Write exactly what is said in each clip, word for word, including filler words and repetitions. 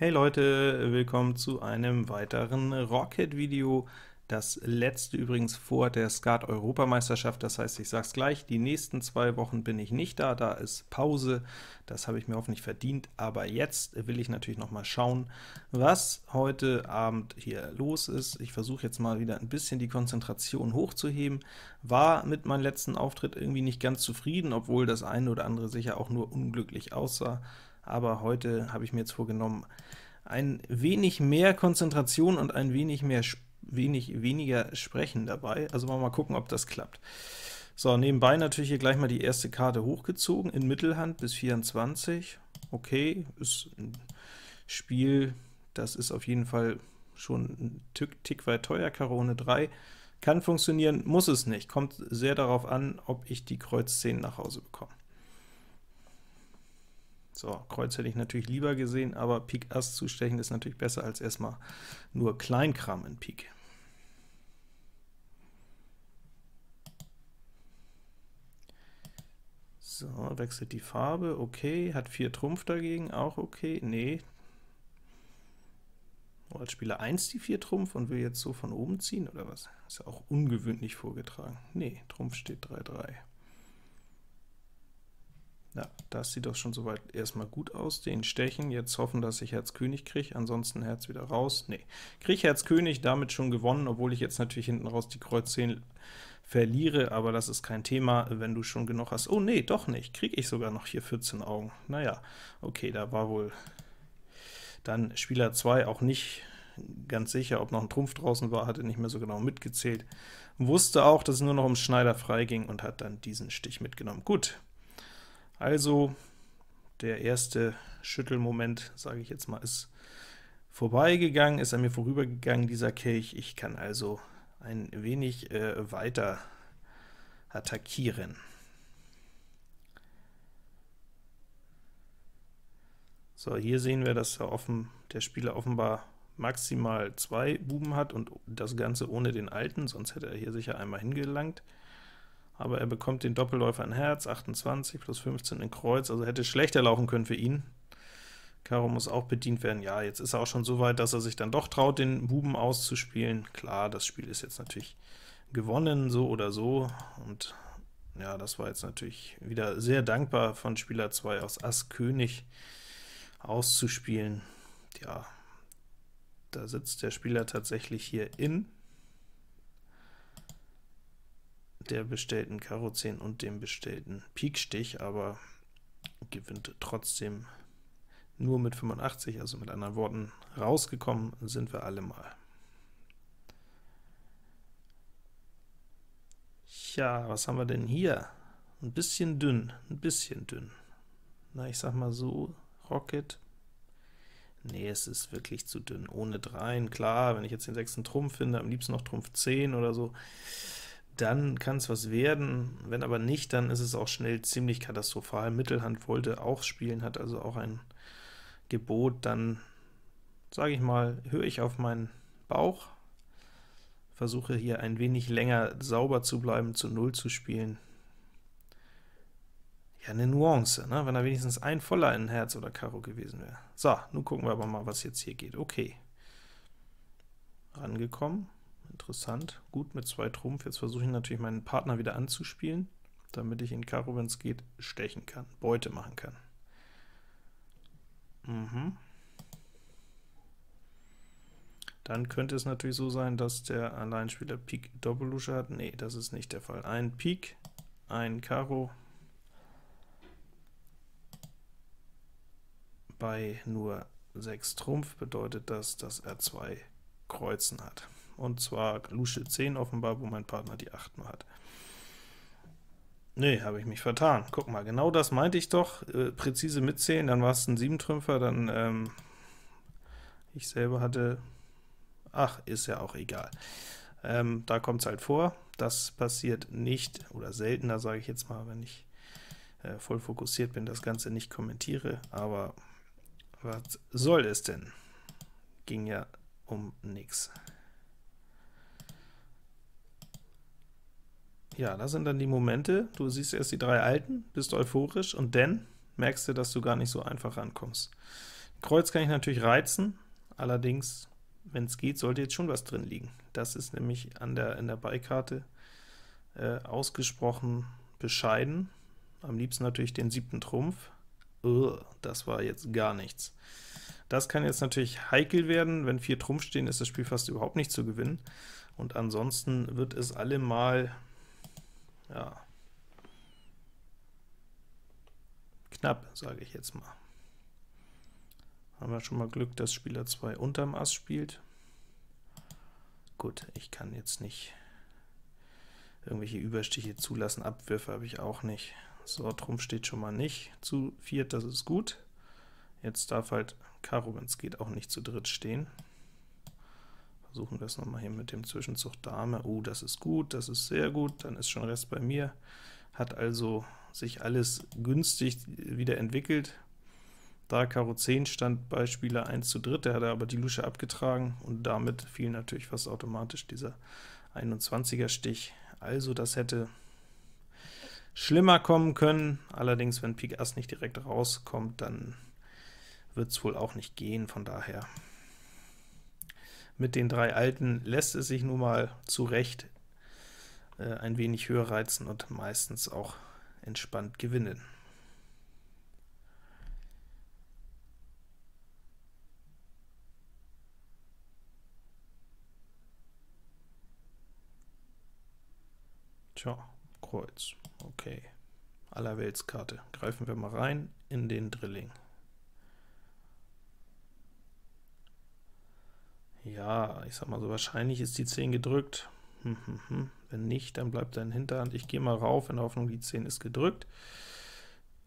Hey Leute, willkommen zu einem weiteren Rocket-Video. Das letzte übrigens vor der Skat-Europameisterschaft, das heißt, ich sage es gleich, die nächsten zwei Wochen bin ich nicht da, da ist Pause, das habe ich mir hoffentlich verdient, aber jetzt will ich natürlich noch mal schauen, was heute Abend hier los ist. Ich versuche jetzt mal wieder ein bisschen die Konzentration hochzuheben, war mit meinem letzten Auftritt irgendwie nicht ganz zufrieden, obwohl das eine oder andere sicher auch nur unglücklich aussah. Aber heute habe ich mir jetzt vorgenommen, ein wenig mehr Konzentration und ein wenig mehr wenig weniger Sprechen dabei. Also wollen wir mal gucken, ob das klappt. So, nebenbei natürlich hier gleich mal die erste Karte hochgezogen, in Mittelhand bis vierundzwanzig. Okay, ist ein Spiel, das ist auf jeden Fall schon ein Tick, Tick weit teuer, Karone drei. Kann funktionieren, muss es nicht. Kommt sehr darauf an, ob ich die Kreuz zehn nach Hause bekomme. So, Kreuz hätte ich natürlich lieber gesehen, aber Pik Ass zu stechen ist natürlich besser als erstmal nur Kleinkram in Pik. So, wechselt die Farbe, okay, hat vier Trumpf dagegen, auch okay, nee. Oh, als Spieler eins die vier Trumpf und will jetzt so von oben ziehen, oder was? Ist ja auch ungewöhnlich vorgetragen. Nee, Trumpf steht drei drei. Ja, das sieht doch schon soweit erstmal gut aus, den stechen, jetzt hoffen, dass ich Herz König kriege, ansonsten Herz wieder raus, nee, kriege Herz König, damit schon gewonnen, obwohl ich jetzt natürlich hinten raus die Kreuz zehn verliere, aber das ist kein Thema, wenn du schon genug hast. Oh nee, doch nicht, kriege ich sogar noch hier vierzehn Augen, naja, okay, da war wohl dann Spieler zwei auch nicht ganz sicher, ob noch ein Trumpf draußen war, hatte nicht mehr so genau mitgezählt, wusste auch, dass es nur noch um Schneider frei ging und hat dann diesen Stich mitgenommen. Gut. Also, der erste Schüttelmoment, sage ich jetzt mal, ist vorbeigegangen, ist an mir vorübergegangen, dieser Kelch. Ich kann also ein wenig äh, weiter attackieren. So, hier sehen wir, dass er offen, der Spieler offenbar maximal zwei Buben hat und das Ganze ohne den alten, sonst hätte er hier sicher einmal hingelangt. Aber er bekommt den Doppelläufer in Herz, achtundzwanzig plus fünfzehn in Kreuz, also hätte schlechter laufen können für ihn. Karo muss auch bedient werden, ja, jetzt ist er auch schon so weit, dass er sich dann doch traut, den Buben auszuspielen. Klar, das Spiel ist jetzt natürlich gewonnen, so oder so, und ja, das war jetzt natürlich wieder sehr dankbar von Spieler zwei aus Ass König auszuspielen. Ja, da sitzt der Spieler tatsächlich hier in der bestellten Karo zehn und dem bestellten Pikstich, aber gewinnt trotzdem nur mit fünfundachtzig, also mit anderen Worten, rausgekommen sind wir alle mal. Tja, was haben wir denn hier? Ein bisschen dünn, ein bisschen dünn. Na, ich sag mal so, Rocket. Nee, es ist wirklich zu dünn, ohne Dreien, klar, wenn ich jetzt den sechsten Trumpf finde, am liebsten noch Trumpf zehn oder so, dann kann es was werden, wenn aber nicht, dann ist es auch schnell ziemlich katastrophal. Mittelhand wollte auch spielen, hat also auch ein Gebot, dann sage ich mal, höre ich auf meinen Bauch, versuche hier ein wenig länger sauber zu bleiben, zu Null zu spielen. Ja, eine Nuance, ne? Wenn da wenigstens ein Voller in Herz oder Karo gewesen wäre. So, nun gucken wir aber mal, was jetzt hier geht. Okay, rangekommen. Interessant, gut mit zwei Trumpf. Jetzt versuche ich natürlich meinen Partner wieder anzuspielen, damit ich in Karo, wenn es geht, stechen kann, Beute machen kann. Mhm. Dann könnte es natürlich so sein, dass der Alleinspieler Pik Doppellusche hat. Nee, das ist nicht der Fall. Ein Pik, ein Karo. Bei nur sechs Trumpf bedeutet das, dass er zwei Kreuzen hat. Und zwar Lusche zehn offenbar, wo mein Partner die acht nur hat. Nee, habe ich mich vertan. Guck mal, genau das meinte ich doch. Äh, präzise mitzählen, dann war es ein Siebentrümpfer, dann ähm, ich selber hatte... Ach, ist ja auch egal. Ähm, da kommt es halt vor. Das passiert nicht, oder seltener, sage ich jetzt mal, wenn ich äh, voll fokussiert bin, das Ganze nicht kommentiere. Aber was soll es denn? Ging ja um nichts. Ja, das sind dann die Momente, du siehst erst die drei Alten, bist euphorisch, und dann merkst du, dass du gar nicht so einfach rankommst. Kreuz kann ich natürlich reizen, allerdings, wenn es geht, sollte jetzt schon was drin liegen. Das ist nämlich an der, in der Beikarte äh, ausgesprochen bescheiden. Am liebsten natürlich den siebten Trumpf. Ugh, das war jetzt gar nichts. Das kann jetzt natürlich heikel werden. Wenn vier Trumpf stehen, ist das Spiel fast überhaupt nicht zu gewinnen. Und ansonsten wird es allemal ja, knapp, sage ich jetzt mal. Haben wir schon mal Glück, dass Spieler zwei unterm Ass spielt. Gut, ich kann jetzt nicht irgendwelche Überstiche zulassen, Abwürfe habe ich auch nicht. So, Trumpf steht schon mal nicht zu viert, das ist gut. Jetzt darf halt Karo, wenn es geht, auch nicht zu dritt stehen. Versuchen wir es nochmal hier mit dem Zwischenzug Dame. Oh, das ist gut, das ist sehr gut, dann ist schon Rest bei mir. Hat also sich alles günstig wieder entwickelt. Da Karo zehn stand bei Spieler eins zu dritt, der hat aber die Lusche abgetragen, und damit fiel natürlich fast automatisch dieser einundzwanziger Stich. Also das hätte schlimmer kommen können, allerdings wenn Pik Ass nicht direkt rauskommt, dann wird es wohl auch nicht gehen, von daher. Mit den drei Alten lässt es sich nun mal zu Recht äh, ein wenig höher reizen und meistens auch entspannt gewinnen. Tja, Kreuz, okay. Allerweltskarte. Greifen wir mal rein in den Drilling. Ja, ich sag mal so, wahrscheinlich ist die zehn gedrückt. Hm, hm, hm. Wenn nicht, dann bleibt er in Hinterhand. Ich gehe mal rauf in der Hoffnung, die zehn ist gedrückt.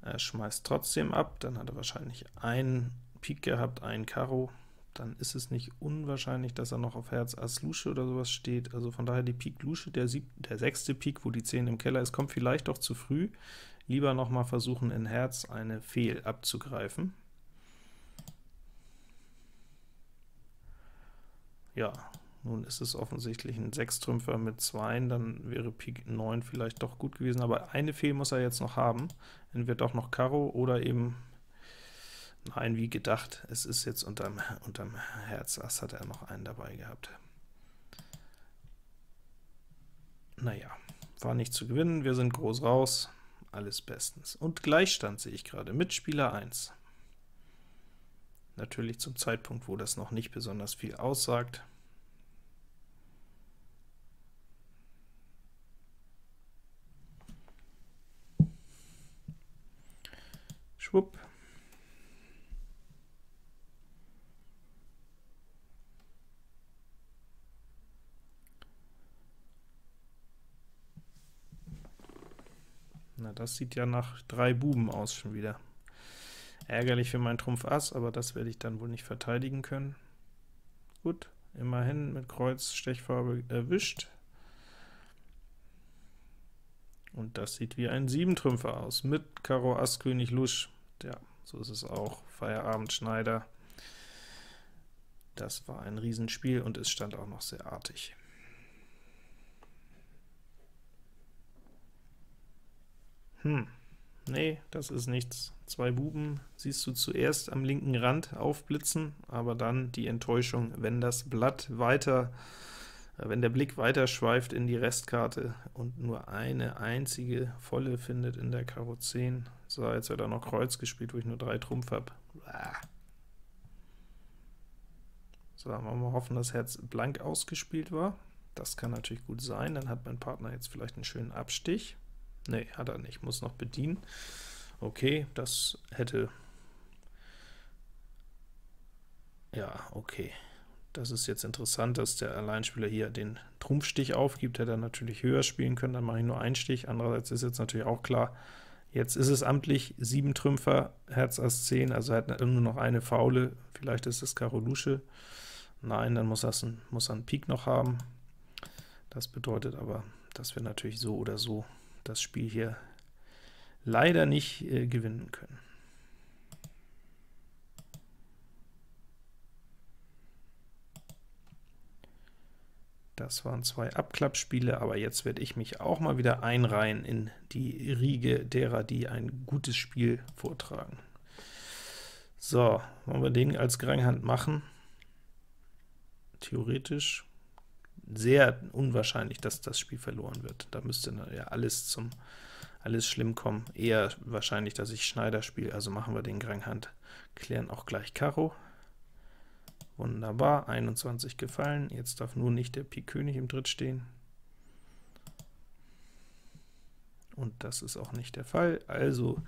Er schmeißt trotzdem ab, dann hat er wahrscheinlich einen Pik gehabt, einen Karo. Dann ist es nicht unwahrscheinlich, dass er noch auf Herz Ass Lusche oder sowas steht. Also von daher die Pik Lusche, der, der sechste Pik, wo die zehn im Keller ist, kommt vielleicht doch zu früh. Lieber nochmal versuchen, in Herz eine Fehl abzugreifen. Ja, nun ist es offensichtlich ein Sechstrümpfer mit Zweien, dann wäre Pik neun vielleicht doch gut gewesen, aber eine Fehl muss er jetzt noch haben. Entweder auch noch Karo oder eben nein, wie gedacht, es ist jetzt unterm, unterm Herzass, hat er noch einen dabei gehabt. Naja, war nicht zu gewinnen, wir sind groß raus, alles bestens. Und Gleichstand sehe ich gerade mit Spieler eins. Natürlich zum Zeitpunkt, wo das noch nicht besonders viel aussagt. Schwupp. Na, das sieht ja nach drei Buben aus schon wieder. Ärgerlich für meinen Trumpf Ass, aber das werde ich dann wohl nicht verteidigen können. Gut, immerhin mit Kreuz Stechfarbe erwischt. Und das sieht wie ein Siebentrümpfer aus, mit Karo Ass König Lusch. Ja, so ist es auch. Feierabend Schneider. Das war ein Riesenspiel und es stand auch noch sehr artig. Hm, nee, das ist nichts. Zwei Buben siehst du zuerst am linken Rand aufblitzen, aber dann die Enttäuschung, wenn das Blatt weiter, wenn der Blick weiter schweift in die Restkarte und nur eine einzige volle findet in der Karo zehn. So, jetzt wird er noch Kreuz gespielt, wo ich nur drei Trumpf habe. So, wollen wir hoffen, dass Herz blank ausgespielt war. Das kann natürlich gut sein, dann hat mein Partner jetzt vielleicht einen schönen Abstich. Nee, hat er nicht, muss noch bedienen. Okay, das hätte... Ja, okay. Das ist jetzt interessant, dass der Alleinspieler hier den Trumpfstich aufgibt, hätte er natürlich höher spielen können, dann mache ich nur einen Stich. Andererseits ist jetzt natürlich auch klar, jetzt ist es amtlich sieben Trümpfer, Herz Ass zehn, also er hat nur noch eine Faule, vielleicht ist es Karo Lusche. Nein, dann muss er einen Pik noch haben. Das bedeutet aber, dass wir natürlich so oder so das Spiel hier leider nicht äh, gewinnen können. Das waren zwei Abklappspiele, aber jetzt werde ich mich auch mal wieder einreihen in die Riege derer, die ein gutes Spiel vortragen. So, wollen wir den als Granghand machen? Theoretisch sehr unwahrscheinlich, dass das Spiel verloren wird. Da müsste ja alles zum alles schlimm kommen. Eher wahrscheinlich, dass ich Schneider spiele, also machen wir den Granghand. Klären auch gleich Karo. Wunderbar, einundzwanzig gefallen. Jetzt darf nur nicht der Pik König im Tritt stehen. Und das ist auch nicht der Fall. Also,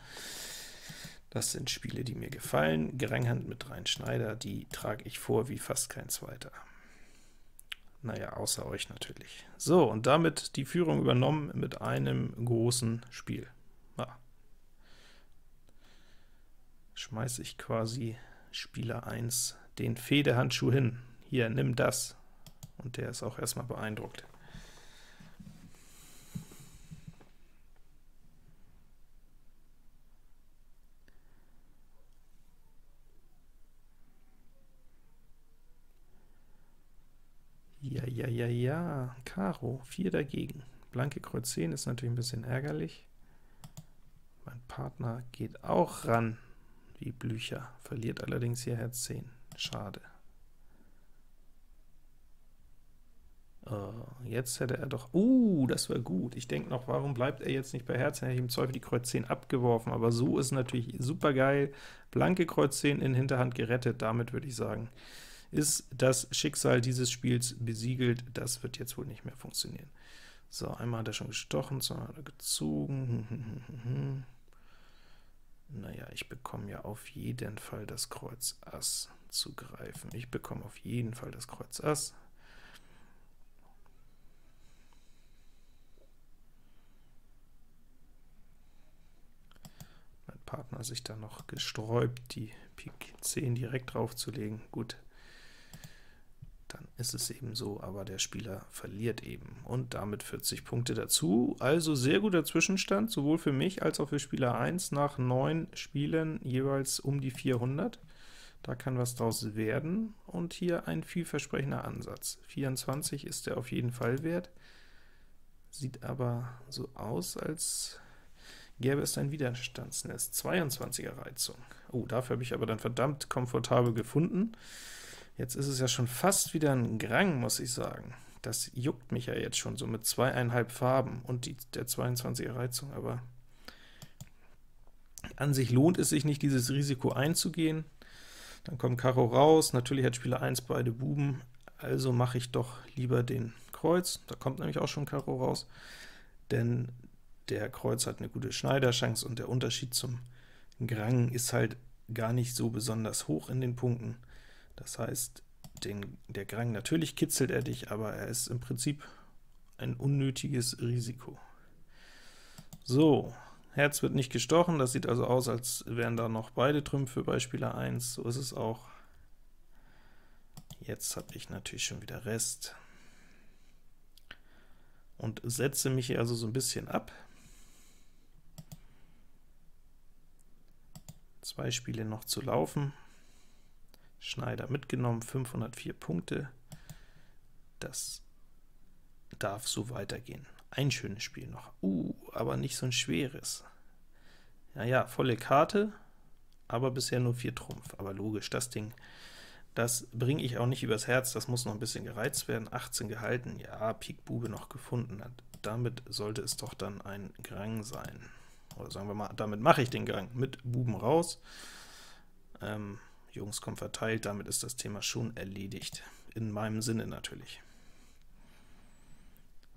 das sind Spiele, die mir gefallen. Granghand mit rein Schneider, die trage ich vor wie fast kein zweiter. Naja, außer euch natürlich. So, und damit die Führung übernommen mit einem großen Spiel. Ja. Schmeiße ich quasi Spieler eins den Fehdehandschuh hin. Hier, nimm das. Und der ist auch erstmal beeindruckt. Ja, ja, ja, ja, Karo, vier dagegen. Blanke Kreuz zehn ist natürlich ein bisschen ärgerlich. Mein Partner geht auch ran, wie Blücher, verliert allerdings hier Herz zehn. Schade. Oh, jetzt hätte er doch... Uh, das war gut. Ich denke noch, warum bleibt er jetzt nicht bei Herz? Dann hätte ich im Zweifel die Kreuz zehn abgeworfen, aber so ist natürlich super geil. Blanke Kreuz zehn in Hinterhand gerettet, damit würde ich sagen, ist das Schicksal dieses Spiels besiegelt. Das wird jetzt wohl nicht mehr funktionieren. So, einmal hat er schon gestochen, zweimal hat er gezogen. Naja, ich bekomme ja auf jeden Fall das Kreuz Ass zu greifen. Ich bekomme auf jeden Fall das Kreuz Ass. Mein Partner hat sich da noch gesträubt, die Pik zehn direkt draufzulegen. Gut. Dann ist es eben so, aber der Spieler verliert eben. Und damit vierzig Punkte dazu. Also sehr guter Zwischenstand, sowohl für mich als auch für Spieler eins, nach neun Spielen jeweils um die vierhundert. Da kann was draus werden. Und hier ein vielversprechender Ansatz. vierundzwanzig ist er auf jeden Fall wert. Sieht aber so aus, als gäbe es ein Widerstandsnest. zweiundzwanziger Reizung. Oh, dafür habe ich aber dann verdammt komfortabel gefunden. Jetzt ist es ja schon fast wieder ein Grang, muss ich sagen. Das juckt mich ja jetzt schon, so mit zweieinhalb Farben und die, der zweiundzwanziger Reizung, aber an sich lohnt es sich nicht, dieses Risiko einzugehen. Dann kommt Karo raus, natürlich hat Spieler eins beide Buben, also mache ich doch lieber den Kreuz, da kommt nämlich auch schon Karo raus, denn der Kreuz hat eine gute Schneiderchance und der Unterschied zum Grang ist halt gar nicht so besonders hoch in den Punkten. Das heißt, den, der Grang, natürlich kitzelt er dich, aber er ist im Prinzip ein unnötiges Risiko. So, Herz wird nicht gestochen, das sieht also aus, als wären da noch beide Trümpfe bei Spieler eins, so ist es auch. Jetzt habe ich natürlich schon wieder Rest und setze mich hier also so ein bisschen ab. Zwei Spiele noch zu laufen. Schneider mitgenommen, fünfhundertvier Punkte. Das darf so weitergehen. Ein schönes Spiel noch. Uh, aber nicht so ein schweres. Naja, volle Karte, aber bisher nur vier Trumpf. Aber logisch, das Ding, das bringe ich auch nicht übers Herz, das muss noch ein bisschen gereizt werden. achtzehn gehalten, ja, Pik Bube noch gefunden hat. Damit sollte es doch dann ein Grang sein. Oder sagen wir mal, damit mache ich den Grang. Mit Buben raus. Ähm, Jungs kommen verteilt, damit ist das Thema schon erledigt. In meinem Sinne natürlich.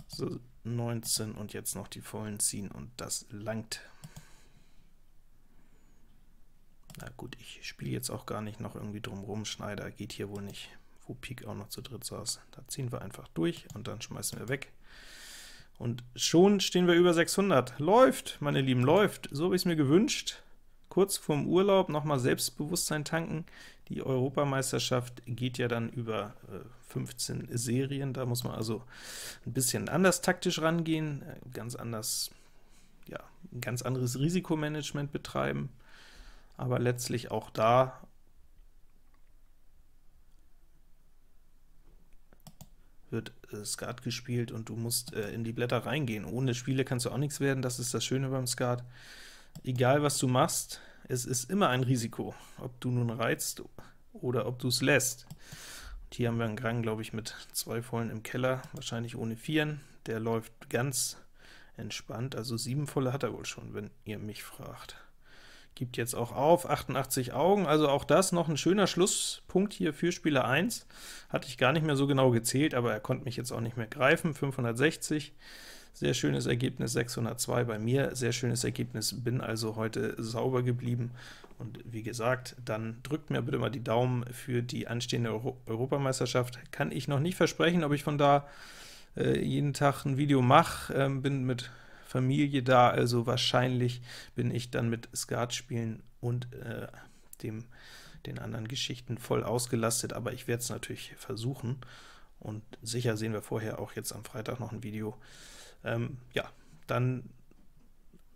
So, neunzehn und jetzt noch die vollen ziehen und das langt. Na gut, ich spiele jetzt auch gar nicht noch irgendwie drumrum. Schneider geht hier wohl nicht, wo Pik auch noch zu dritt saß. Da ziehen wir einfach durch und dann schmeißen wir weg. Und schon stehen wir über sechshundert. Läuft, meine Lieben, läuft. So habe ich es mir gewünscht. Kurz vorm Urlaub nochmal Selbstbewusstsein tanken. Die Europameisterschaft geht ja dann über äh, fünfzehn Serien, da muss man also ein bisschen anders taktisch rangehen, ganz anders, ja, ein ganz anderes Risikomanagement betreiben, aber letztlich auch da wird Skat gespielt und du musst äh, in die Blätter reingehen. Ohne Spiele kannst du auch nichts werden, das ist das Schöne beim Skat. Egal was du machst, Es ist immer ein Risiko, ob du nun reizt oder ob du es lässt. Und hier haben wir einen Krang, glaube ich, mit zwei Vollen im Keller, wahrscheinlich ohne Vieren. Der läuft ganz entspannt, also sieben Volle hat er wohl schon, wenn ihr mich fragt. Gibt jetzt auch auf, achtundachtzig Augen, also auch das noch ein schöner Schlusspunkt hier für Spieler eins. Hatte ich gar nicht mehr so genau gezählt, aber er konnte mich jetzt auch nicht mehr greifen. fünfhundertsechzig, sehr schönes Ergebnis, sechshundertzwei bei mir, sehr schönes Ergebnis, bin also heute sauber geblieben. Und wie gesagt, dann drückt mir bitte mal die Daumen für die anstehende Euro- Europameisterschaft. Kann ich noch nicht versprechen, ob ich von da äh, jeden Tag ein Video mache, äh, bin mit Familie da, also wahrscheinlich bin ich dann mit Skatspielen und äh, dem, den anderen Geschichten voll ausgelastet, aber ich werde es natürlich versuchen, und sicher sehen wir vorher auch jetzt am Freitag noch ein Video. Ähm, ja, dann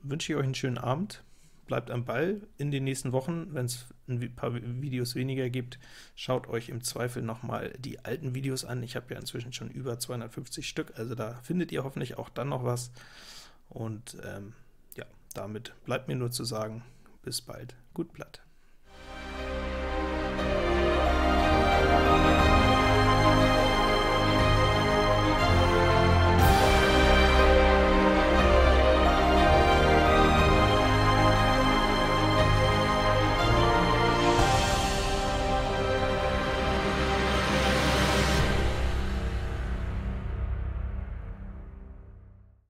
wünsche ich euch einen schönen Abend, bleibt am Ball in den nächsten Wochen, wenn es ein paar Videos weniger gibt, schaut euch im Zweifel nochmal die alten Videos an, ich habe ja inzwischen schon über zweihundertfünfzig Stück, also da findet ihr hoffentlich auch dann noch was. Und ähm, ja, damit bleibt mir nur zu sagen, bis bald, gut Blatt.